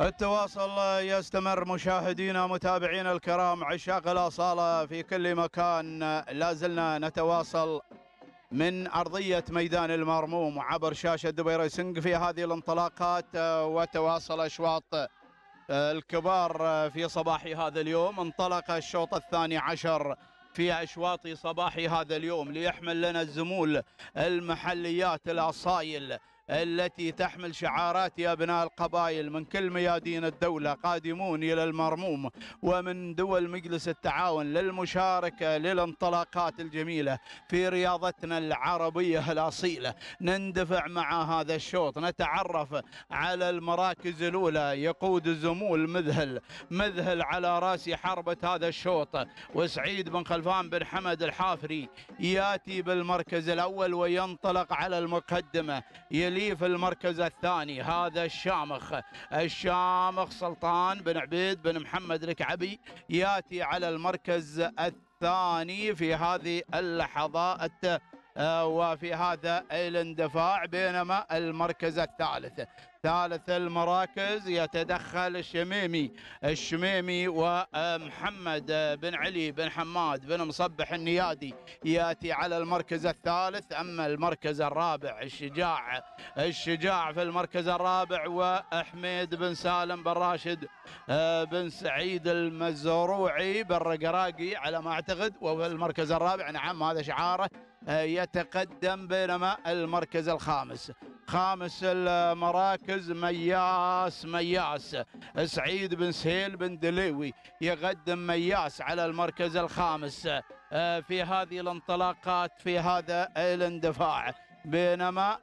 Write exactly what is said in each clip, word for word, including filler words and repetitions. التواصل يستمر مشاهدينا متابعينا الكرام عشاق الأصالة في كل مكان. لازلنا نتواصل من أرضية ميدان المرموم عبر شاشة دبي ريسنج في هذه الانطلاقات وتواصل أشواط الكبار في صباح هذا اليوم. انطلق الشوط الثاني عشر في أشواط صباح هذا اليوم ليحمل لنا الزمول المحليات الأصايل التي تحمل شعارات أبناء القبائل من كل ميادين الدولة قادمون إلى المرموم ومن دول مجلس التعاون للمشاركة للانطلاقات الجميلة في رياضتنا العربية الأصيلة. نندفع مع هذا الشوط، نتعرف على المراكز الأولى. يقود الزمول مذهل مذهل على رأس حربة هذا الشوط، وسعيد بن خلفان بن حمد الحافري يأتي بالمركز الأول وينطلق على المقدمة. في المركز الثاني هذا الشامخ الشامخ سلطان بن عبيد بن محمد الكعبي يأتي على المركز الثاني في هذه اللحظات وفي هذا الاندفاع. بينما المركز الثالث ثالث المراكز يتدخل الشميمي الشميمي ومحمد بن علي بن حماد بن مصبح النيادي يأتي على المركز الثالث. أما المركز الرابع الشجاع الشجاع في المركز الرابع، وأحمد بن سالم بن راشد بن سعيد المزروعي بن رقراقي على ما أعتقد، وفي المركز الرابع. نعم هذا شعاره. يتقدم بينما المركز الخامس خامس المراكز مياس مياس سعيد بن سهيل بن دليوي يقدم مياس على المركز الخامس في هذه الانطلاقات في هذا الاندفاع. بينما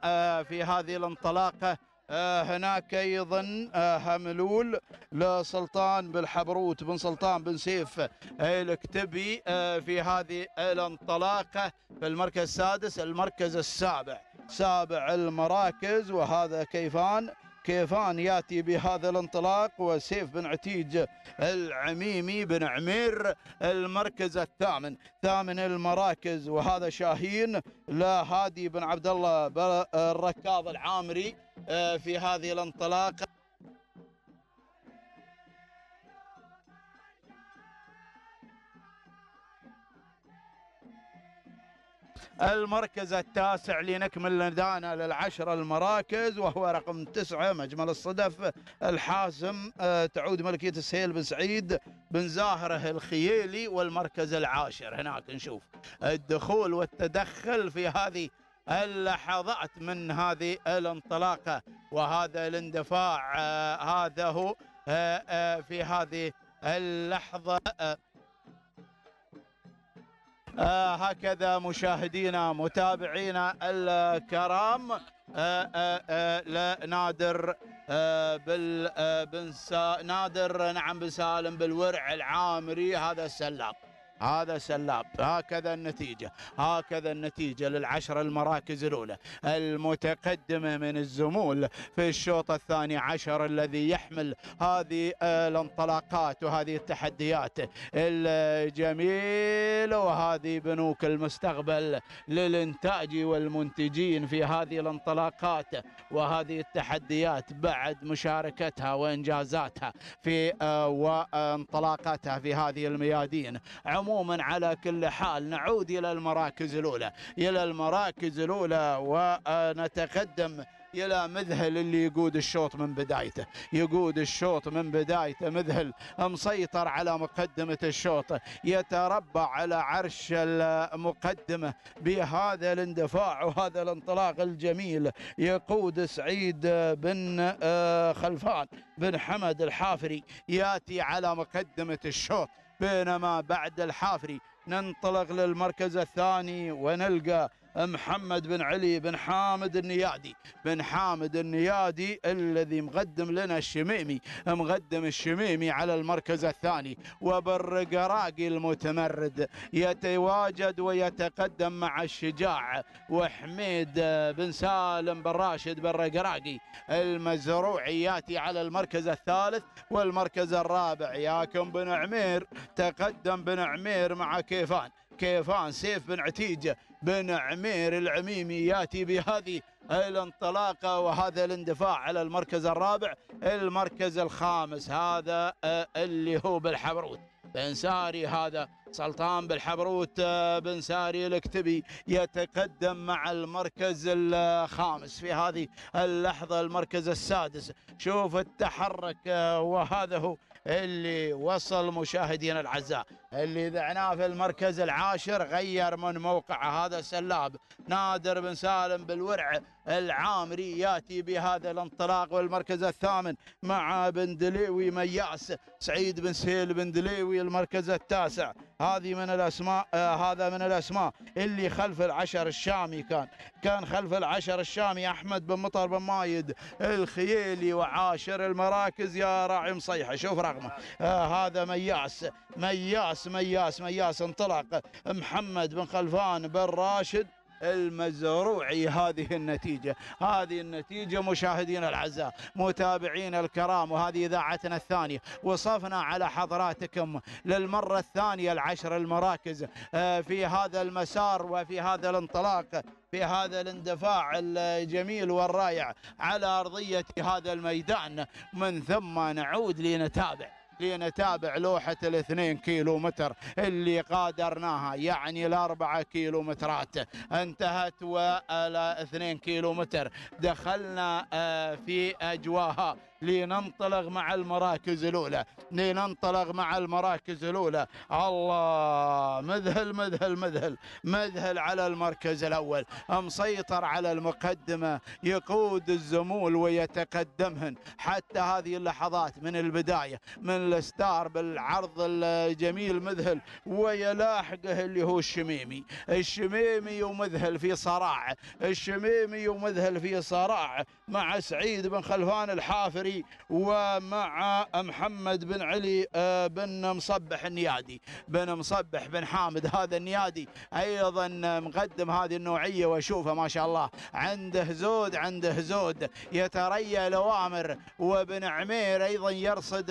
في هذه الانطلاقة هناك أيضا هملول لسلطان بالحبروت بن سلطان بن سيف الكتبي في هذه الانطلاقة في المركز السادس. المركز السابع سابع المراكز وهذا كيفان كيفان يأتي بهذا الانطلاق، وسيف بن عتيج العميمي بن عمير المركز الثامن ثامن المراكز وهذا شاهين لا هادي بن عبد الله الركاض العامري في هذه الانطلاقة. المركز التاسع لنكمل ندانا للعشر المراكز وهو رقم تسعة مجمل الصدف الحاسم تعود ملكية السهيل بن سعيد بن زاهره الخيلي. والمركز العاشر هناك نشوف الدخول والتدخل في هذه اللحظات من هذه الانطلاقة وهذا الاندفاع. هذا هو في هذه اللحظة. آه هكذا مشاهدينا متابعينا الكرام. آه آه آه لا نادر آه بال آه بن نادر نعم بن سالم بالورع العامري هذا السلاب هذا السلاب. هكذا النتيجة هكذا النتيجة للعشر المراكز الأولى المتقدمة من الزمول في الشوط الثاني عشر الذي يحمل هذه الانطلاقات وهذه التحديات الجميلة وهذه بنوك المستقبل للإنتاج والمنتجين في هذه الانطلاقات وهذه التحديات بعد مشاركتها وإنجازاتها في وانطلاقاتها في هذه الميادين. عموما على كل حال نعود إلى المراكز الأولى إلى المراكز الأولى ونتقدم إلى مذهل اللي يقود الشوط من بدايته يقود الشوط من بدايته مذهل مسيطر على مقدمة الشوط، يتربع على عرش المقدمة بهذا الاندفاع وهذا الانطلاق الجميل. يقود سعيد بن خلفان بن حمد الحافري يأتي على مقدمة الشوط. بينما بعد الحافري ننطلق للمركز الثاني ونلقى محمد بن علي بن حامد النيادي بن حامد النيادي الذي مقدم لنا الشميمي مقدم الشميمي على المركز الثاني. وبالرقراقي المتمرد يتواجد ويتقدم مع الشجاع وحميد بن سالم بن راشد بن رقراقي المزروعي يأتي على المركز الثالث والمركز الرابع. ياكم بن عمير تقدم بن عمير مع كيفان كيفان سيف بن عتيج بن عمير العميمي ياتي بهذه الانطلاقه وهذا الاندفاع على المركز الرابع. المركز الخامس هذا اللي هو بالحبروت بن ساري، هذا سلطان بالحبروت بن ساري الكتبي يتقدم مع المركز الخامس في هذه اللحظة. المركز السادس شوف التحرك، وهذا هو اللي وصل مشاهدينا الأعزاء. اللي ذعناه في المركز العاشر غير من موقعه، هذا سلاب نادر بن سالم بالورع العامري ياتي بهذا الانطلاق. والمركز الثامن مع بن دليوي مياس سعيد بن سهيل بن دليوي. المركز التاسع هذه من الاسماء، آه هذا من الاسماء اللي خلف العشر الشامي، كان كان خلف العشر الشامي احمد بن مطر بن مايد الخيلي. وعاشر المراكز يا راعي مصيحه شوف رقمه، آه هذا مياس مياس مياس مياس انطلق محمد بن خلفان بن راشد المزروعي. هذه النتيجة، هذه النتيجة مشاهدينا الأعزاء متابعينا الكرام، وهذه إذاعتنا الثانية. وصفنا على حضراتكم للمرة الثانية العشر المراكز في هذا المسار وفي هذا الانطلاق، في هذا الاندفاع الجميل والرائع على أرضية هذا الميدان. من ثم نعود لنتابع لنتابع لوحة الاثنين كيلو متر اللي قادرناها، يعني الأربعة كيلو مترات انتهت والاثنين كيلو متر دخلنا في أجواها. لننطلق مع المراكز الأولى، لننطلق مع المراكز الأولى. الله، مذهل مذهل مذهل مذهل على المركز الأول، مسيطر على المقدمة، يقود الزمول ويتقدمهن حتى هذه اللحظات من البداية. من الستار بالعرض الجميل مذهل، ويلاحقه اللي هو الشميمي، الشميمي ومذهل في صراع، الشميمي ومذهل في صراع مع سعيد بن خلفان الحافري ومع محمد بن علي بن مصبح النيادي بن مصبح بن حامد. هذا النيادي ايضا مقدم هذه النوعيه، واشوفه ما شاء الله عنده زود عنده زود يتريى الاوامر. وبن عمير ايضا يرصد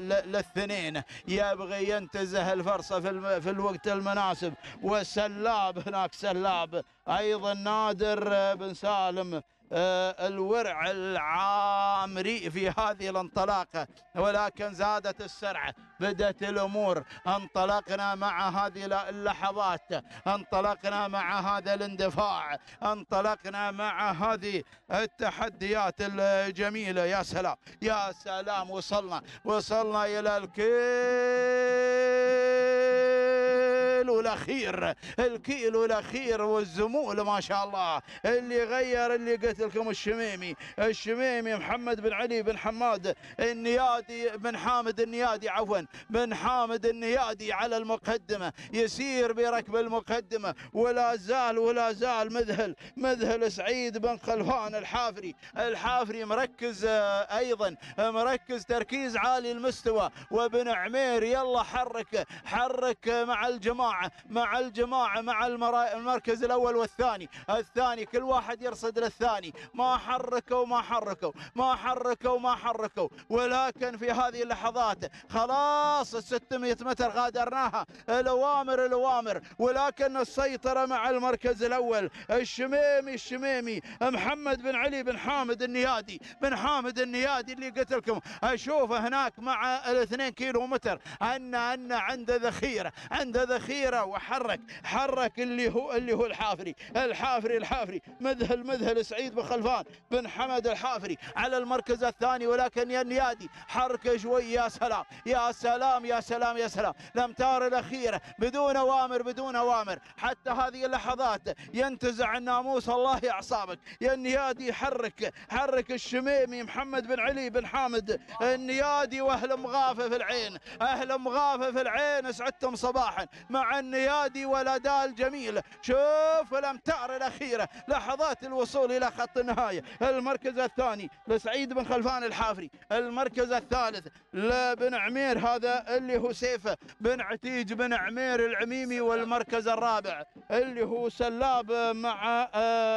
للاثنين، يبغي ينتزه الفرصه في, في الوقت المناسب. والسلاب هناك سلاب ايضا نادر بن سالم الورع العامري في هذه الانطلاقة، ولكن زادت السرعة، بدأت الأمور. انطلقنا مع هذه اللحظات، انطلقنا مع هذا الاندفاع، انطلقنا مع هذه التحديات الجميلة. يا سلام يا سلام، وصلنا وصلنا إلى الكيلو الأخير، الكيلو الأخير. والزمول ما شاء الله اللي غير اللي قلت لكم، الشميمي الشميمي محمد بن علي بن حماد النيادي بن حامد النيادي عفوا بن حامد النيادي على المقدمة، يسير بركب المقدمة. ولا زال ولا زال مذهل مذهل سعيد بن خلفان الحافري الحافري مركز، أيضا مركز تركيز عالي المستوى. وبن عمير يلا حرك حرك مع الجماعة مع الجماعة مع المركز الأول والثاني الثاني كل واحد يرصد للثاني. ما حركوا ما حركوا ما حركوا ما حركوا ولكن في هذه اللحظات خلاص ستمائة متر غادرناها، الأوامر الأوامر. ولكن السيطرة مع المركز الأول، الشميمي الشميمي محمد بن علي بن حامد النيادي بن حامد النيادي اللي قلت لكم أشوفه هناك مع الاثنين كيلو متر أن أن عنده ذخيرة عنده ذخيرة وحرك حرك اللي هو اللي هو الحافري الحافري الحافري مذهل مذهل سعيد بن خلفان بن حمد الحافري على المركز الثاني. ولكن يا النيادي حركه شوي. يا سلام يا سلام يا سلام يا سلام الامتار الاخيره بدون اوامر بدون اوامر حتى هذه اللحظات. ينتزع الناموس، الله يعصابك يا النيادي. حرك حرك الشميمي محمد بن علي بن حامد النيادي، واهل مغافه في العين اهل مغافه في العين اسعدتم صباحا مع النيادي. والاداء الجميل، شوف الامتار الاخيره لحظات الوصول إلى خط النهاية. المركز الثاني لسعيد بن خلفان الحافري، المركز الثالث لبن عمير هذا اللي هو سيف بن عتيج بن عمير العميمي، والمركز الرابع اللي هو سلاب مع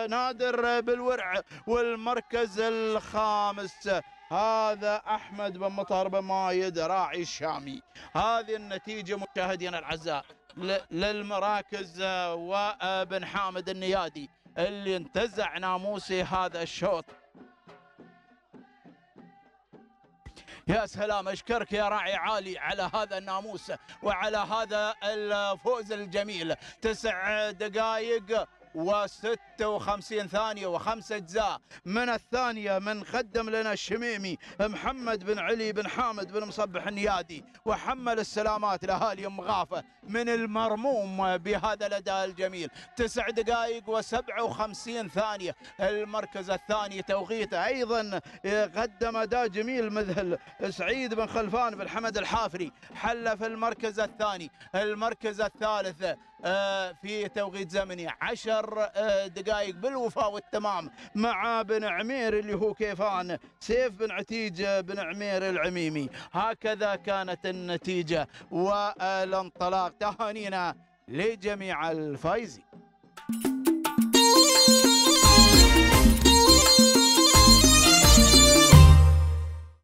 نادر بالورع، والمركز الخامس هذا أحمد بن مطهر بن مايد راعي الشامي. هذه النتيجة مشاهدينا الأعزاء للمراكز وبن حامد النيادي اللي انتزع ناموسي هذا الشوط. يا سلام، اشكرك يا راعي عالي على هذا الناموس وعلى هذا الفوز الجميل. تسع دقائق وستة وخمسين ثانية وخمسة أجزاء من الثانية من قدم لنا الشميمي محمد بن علي بن حامد بن مصبح النيادي، وحمل السلامات لأهالي أم غافة من المرموم بهذا الأداء الجميل. تسع دقائق وسبعة وخمسين ثانية. المركز الثاني توقيته أيضا قدم أداء جميل مثل سعيد بن خلفان بن حمد الحافري، حل في المركز الثاني. المركز الثالث في توقيت زمني عشر دقائق بالوفاء والتمام مع بن عمير اللي هو كيفان سيف بن عتيج بن عمير العميمي. هكذا كانت النتيجة والانطلاق. تهانينا لجميع الفائزين.